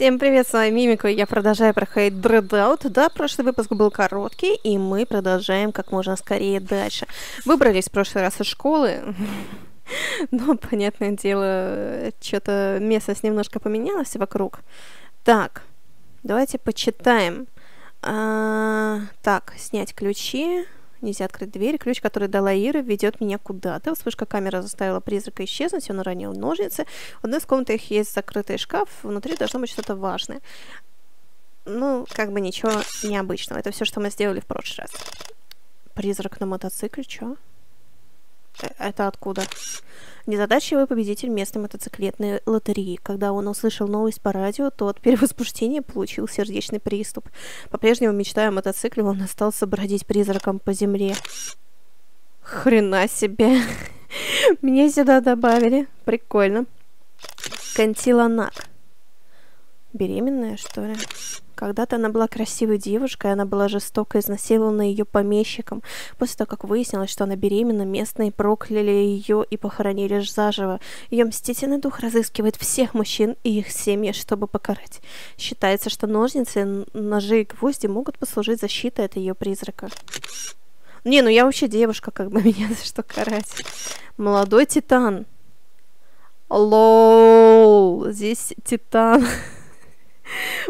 Всем привет, с вами Мимико, я продолжаю проходить Dreadout. Да, прошлый выпуск был короткий, и мы продолжаем как можно скорее дальше. Выбрались в прошлый раз из школы, но, понятное дело, что-то местность немножко поменялась вокруг. Так, давайте почитаем. Так, снять ключи. Нельзя открыть дверь. Ключ, который дала Ира, ведет меня куда-то. Вспышка камеры заставила призрака исчезнуть. Он уронил ножницы. В одной из комнат есть закрытый шкаф. Внутри должно быть что-то важное. Ну, как бы ничего необычного. Это все, что мы сделали в прошлый раз. Призрак на мотоцикле? Чё? Это откуда? Незадачливый победитель местной мотоциклетной лотереи. Когда он услышал новость по радио, то от перевозбуждения получил сердечный приступ. По-прежнему, мечтая о мотоцикле, он остался бродить призраком по земле. Хрена себе. Меня сюда добавили. Прикольно. Кантиланак. Беременная, что ли? Когда-то она была красивой девушкой, она была жестоко изнасилована ее помещиком. После того, как выяснилось, что она беременна, местные прокляли ее и похоронили заживо. Ее мстительный дух разыскивает всех мужчин и их семьи, чтобы покарать. Считается, что ножницы, ножи и гвозди могут послужить защитой от ее призрака. Не, ну я вообще девушка, как бы меня за что карать. Молодой титан. Лол, здесь титан.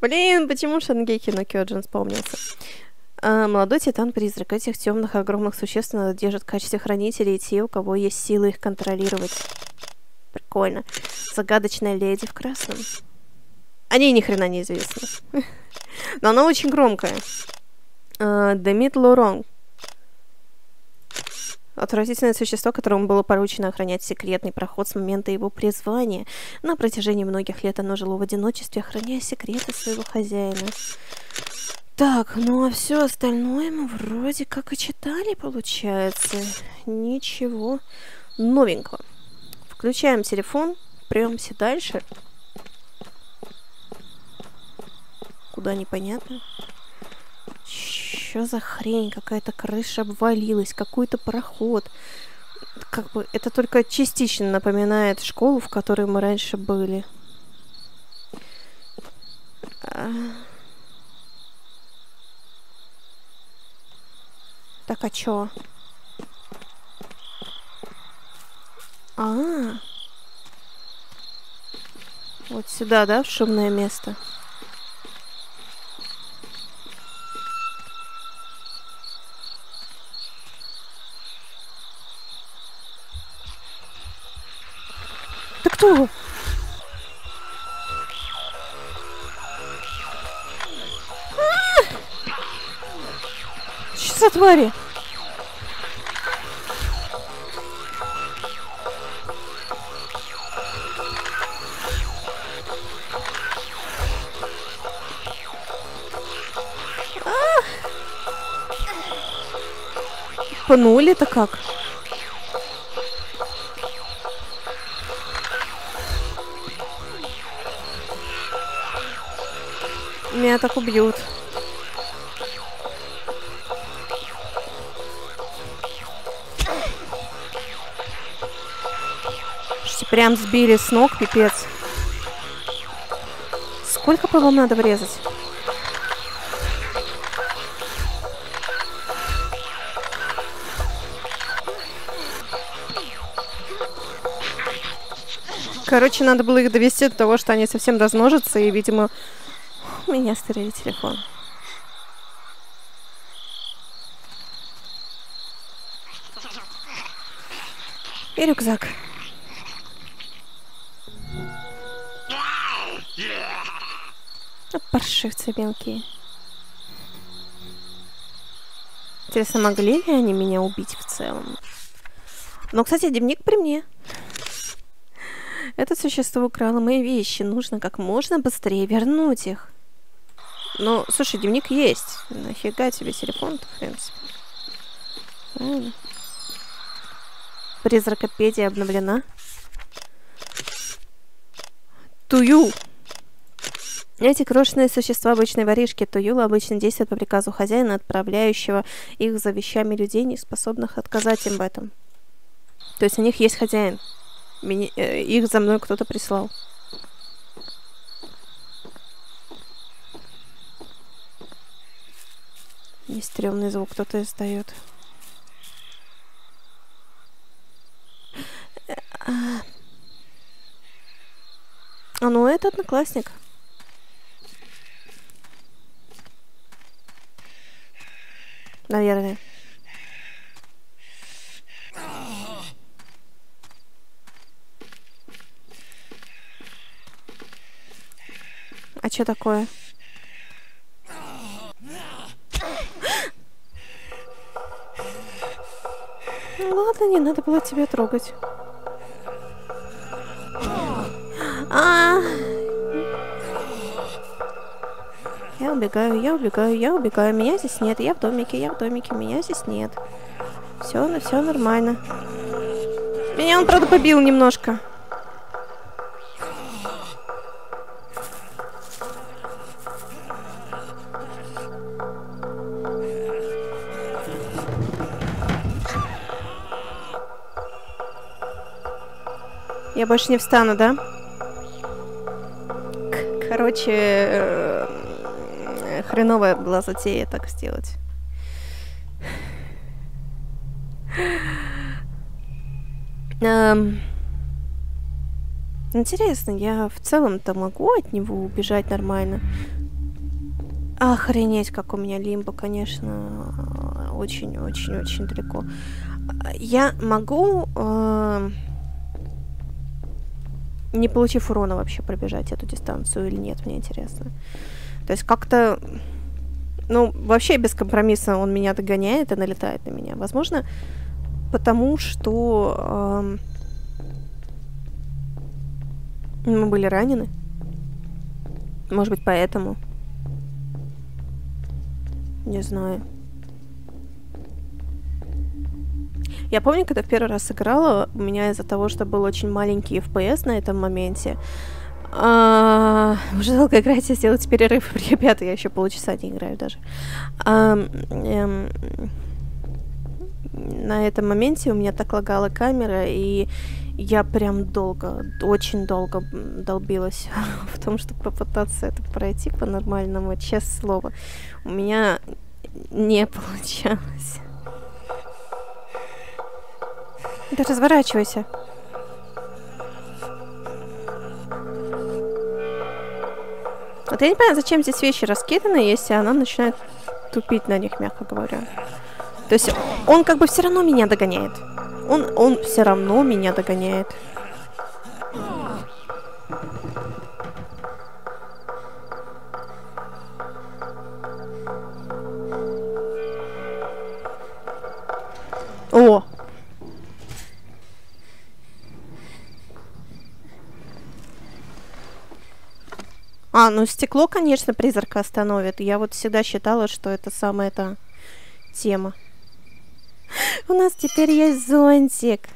Блин, почему Шангейкино Кёджин вспомнился? Молодой титан-призрак. Этих темных огромных существ держит в качестве хранителей те, у кого есть силы их контролировать. Прикольно. Загадочная леди в красном. О ней ни хрена не известно. Но она очень громкая. Дэмит Лоронг. Отвратительное существо, которому было поручено охранять секретный проход с момента его призвания. На протяжении многих лет оно жило в одиночестве, охраняя секреты своего хозяина. Так, ну а все остальное мы вроде как и читали, получается. Ничего новенького. Включаем телефон, прёмся дальше. Куда, непонятно. Что за хрень? Какая-то крыша обвалилась, какой-то проход. Как бы это только частично напоминает школу, в которой мы раньше были. Так, а чё? Вот сюда, да, в шумное место? Кто? Что за твари? Пнули-то как? Меня так убьют. Прям сбили с ног, пипец. Сколько по вам надо врезать? Короче, надо было их довести до того, что они совсем размножатся и, видимо... У меня старый телефон. И рюкзак. Паршивцы мелкие. Интересно, могли ли они меня убить в целом? Но, кстати, дневник при мне. Это существо украло мои вещи. Нужно как можно быстрее вернуть их. Ну, слушай, дневник есть. Нафига тебе телефон-то, в принципе? Призракопедия обновлена. Тую! Эти крошечные существа — обычные воришки. Туюла обычно действует по приказу хозяина, отправляющего их за вещами людей, не способных отказать им в этом. То есть у них есть хозяин. Их за мной кто-то прислал. И стрёмный звук кто-то издает. А ну это одноклассник. Наверное. А что такое? Ладно, не надо было тебя трогать. Я убегаю, я убегаю, я убегаю. Меня здесь нет. Я в домике, меня здесь нет. Все нормально. Меня он, правда, побил немножко. Я больше не встану, да? Короче, хреновая была затея так сделать. Интересно, я в целом-то могу от него убежать нормально? Охренеть, как у меня лимбо, конечно, очень-очень-очень далеко. Я могу... не получив урона вообще пробежать эту дистанцию или нет, мне интересно. То есть как-то... Ну, вообще без компромисса он меня догоняет и налетает на меня. Возможно, потому что... мы были ранены. Может быть, поэтому. Не знаю. Я помню, когда в первый раз играла, у меня из-за того, что был очень маленький FPS на этом моменте, уже долго играть и сделать перерыв. Ребята, я еще полчаса не играю даже. На этом моменте у меня так лагала камера, и я прям долго, очень долго долбилась в том, чтобы попытаться это пройти по-нормальному. Честное слово, у меня не получалось. Да разворачивайся. Вот я не понимаю, зачем здесь вещи раскиданы, если она начинает тупить на них, мягко говоря. То есть он как бы все равно меня догоняет. Он все равно меня догоняет. О! А, ну стекло, конечно, призрака остановит. Я вот всегда считала, что это самая эта тема. У нас теперь есть зонтик.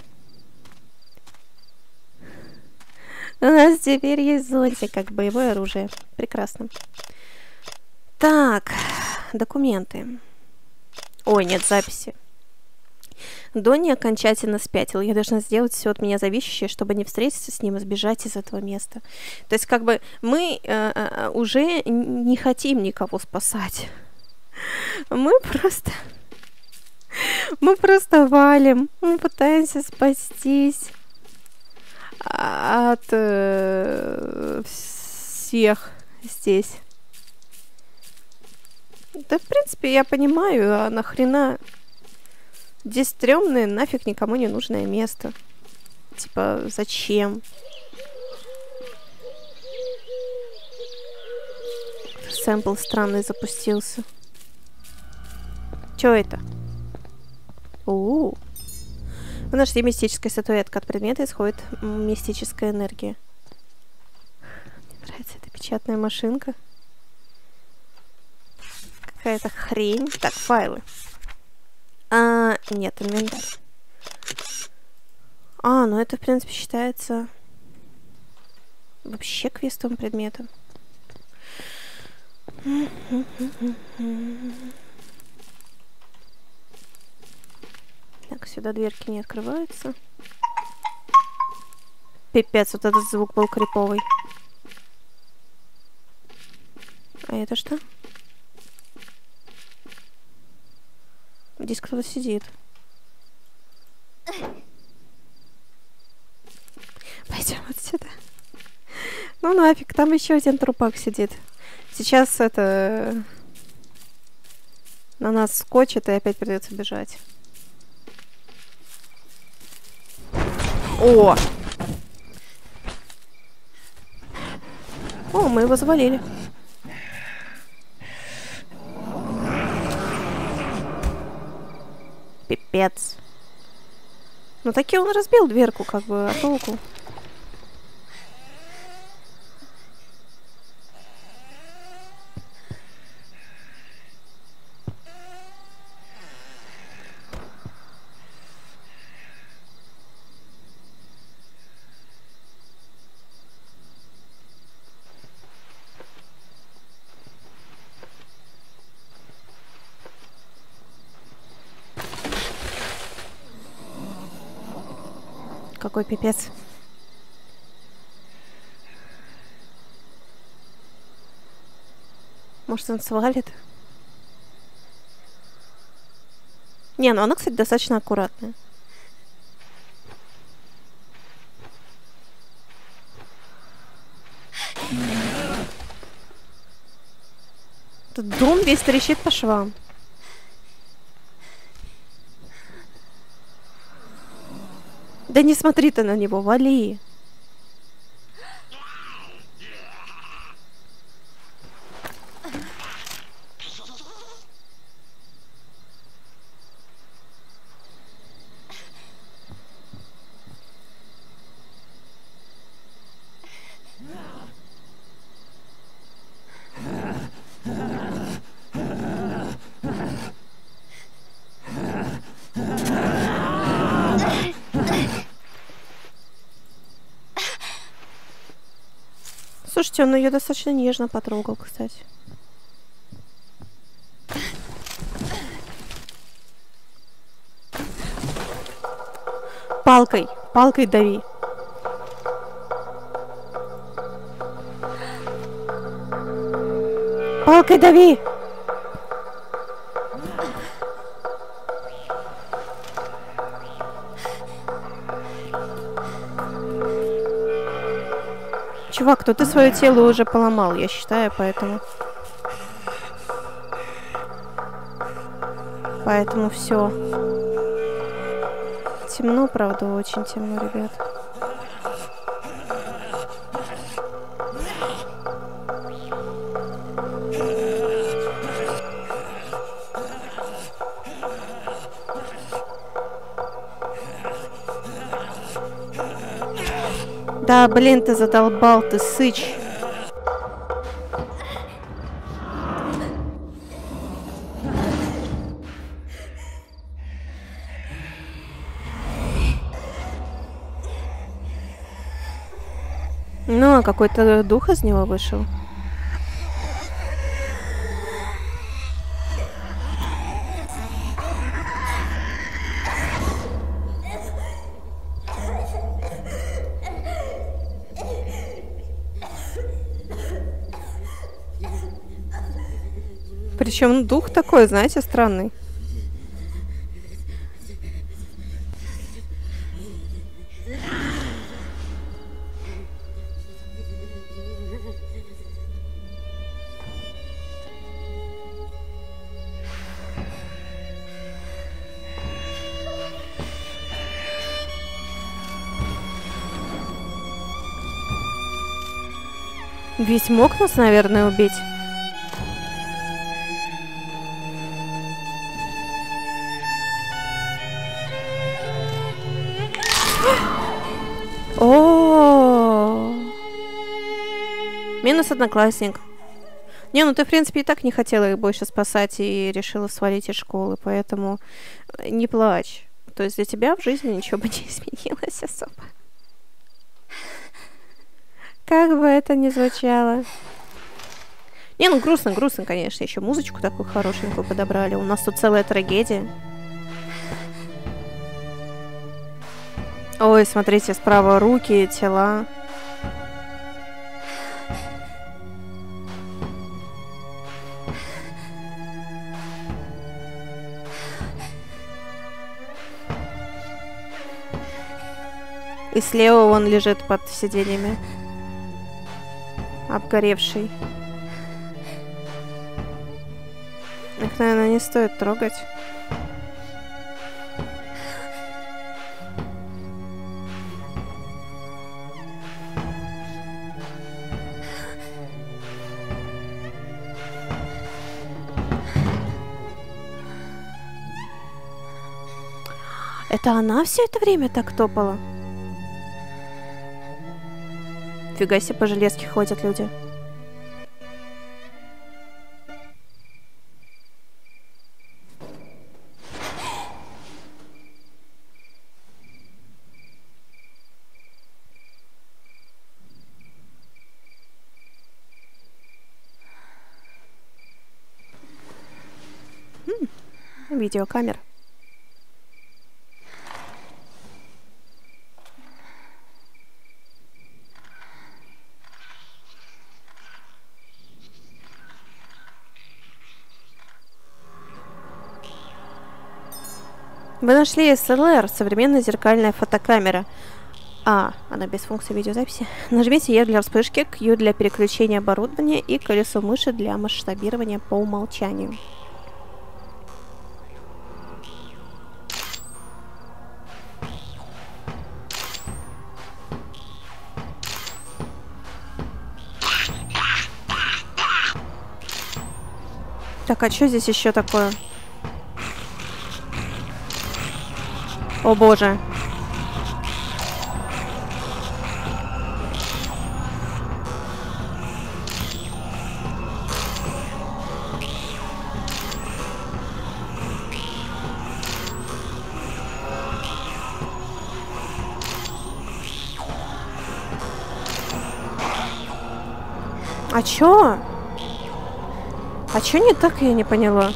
У нас теперь есть зонтик, как боевое оружие. Прекрасно. Так, документы. Ой, нет записи. Донни окончательно спятил. Я должна сделать все от меня зависящее, чтобы не встретиться с ним и сбежать из этого места. То есть как бы мы уже не хотим никого спасать. Мы просто валим. Мы пытаемся спастись от всех здесь. Да, в принципе, я понимаю, а нахрена... Здесь стрёмное, нафиг никому не нужное место. Типа, зачем? Сэмпл странный запустился. Чё это? У-у-у. Вы нашли мистическую статуэтку. От предмета исходит мистическая энергия. Мне нравится эта печатная машинка. Какая-то хрень. Так, файлы. А, нет, инвентарь. А, ну это, в принципе, считается вообще квестовым предметом. Так, сюда дверки не открываются. Пипец, вот этот звук был криповый. А это что? Здесь кто-то сидит. Пойдем отсюда. Ну нафиг, там еще один трупак сидит. Сейчас это... на нас скочит, и опять придется бежать. О! О, мы его завалили. Пипец. Ну таки он разбил дверку, как бы, а толку? Какой пипец. Может, он свалит? Не, ну она, кстати, достаточно аккуратная. Тут дом весь трещит по швам. Да не смотри ты на него, вали. Слушайте, он ее достаточно нежно потрогал, кстати. Палкой, палкой дави. Палкой дави! Чувак, то ты свое тело уже поломал, я считаю, поэтому... Поэтому все. Темно, правда, очень темно, ребят. Да, блин, ты задолбал, ты сыч. Ну, какой-то дух из него вышел. Причем дух такой, знаете, странный. Ведь мог нас, наверное, убить. Минус одноклассник. Не, ну ты, в принципе, и так не хотела их больше спасать и решила свалить из школы, поэтому не плачь. То есть для тебя в жизни ничего бы не изменилось особо. Как бы это ни звучало. Не, ну грустно, грустно, конечно. Еще музычку такую хорошенькую подобрали. У нас тут целая трагедия. Ой, смотрите, справа руки, тела. И слева он лежит под сиденьями. Обгоревший. Их, наверное, не стоит трогать. Это она все это время так топала? Фига себе, по железке ходят люди. Видеокамера. Вы нашли SLR, современная зеркальная фотокамера. А, она без функции видеозаписи. Нажмите E для вспышки, Q для переключения оборудования и колесо мыши для масштабирования по умолчанию. Так, а что здесь еще такое? О боже. А чё? А чё не так, я не поняла.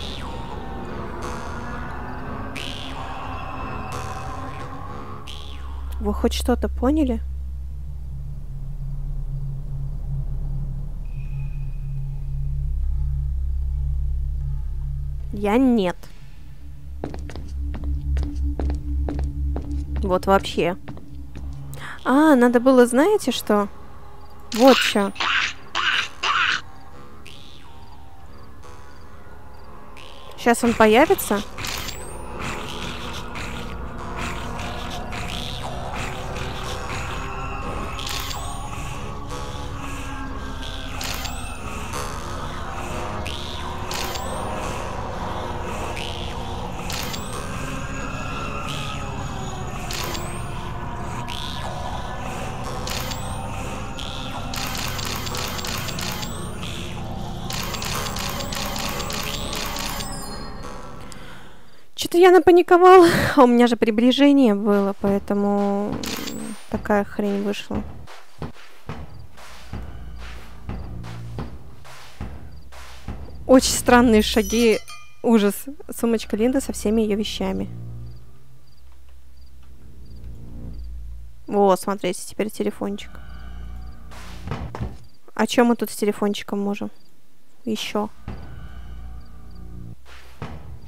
Вы хоть что-то поняли? Я нет. Вот вообще. А, надо было, знаете что? Вот что. Сейчас он появится. Я напаниковала, а у меня же приближение было, поэтому такая хрень вышла. Очень странные шаги, ужас. Сумочка Линды со всеми ее вещами. О, смотрите, теперь телефончик. А чем мы тут с телефончиком можем? Еще.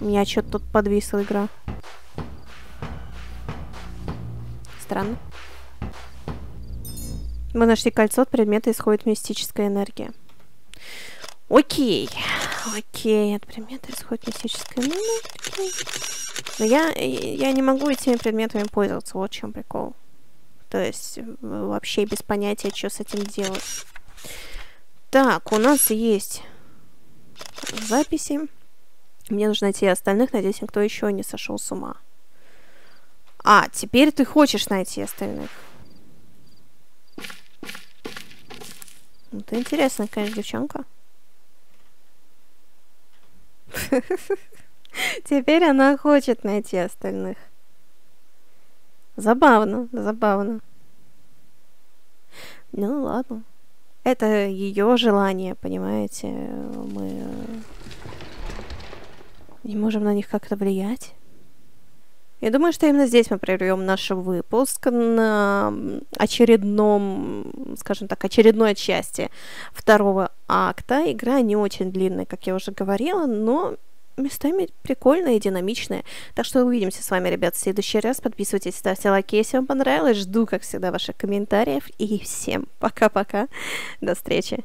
У меня что-то тут подвисла игра. Странно. Мы нашли кольцо, от предмета исходит мистическая энергия. Окей. Окей, от предмета исходит мистическая энергия. Но я не могу этими предметами пользоваться. Вот в чем прикол. То есть вообще без понятия, что с этим делать. Так, у нас есть записи. Мне нужно найти остальных, надеюсь, никто еще не сошел с ума. А, теперь ты хочешь найти остальных. Ну, ты интересная, конечно, девчонка. Теперь она хочет найти остальных. Забавно, забавно. Ну, ладно. Это ее желание, понимаете? Мы... не можем на них как-то влиять. Я думаю, что именно здесь мы прервем наш выпуск на очередном, скажем так, очередной части второго акта. Игра не очень длинная, как я уже говорила, но местами прикольная и динамичная. Так что увидимся с вами, ребят, в следующий раз. Подписывайтесь, ставьте лайки, если вам понравилось. Жду, как всегда, ваших комментариев. И всем пока-пока. До встречи.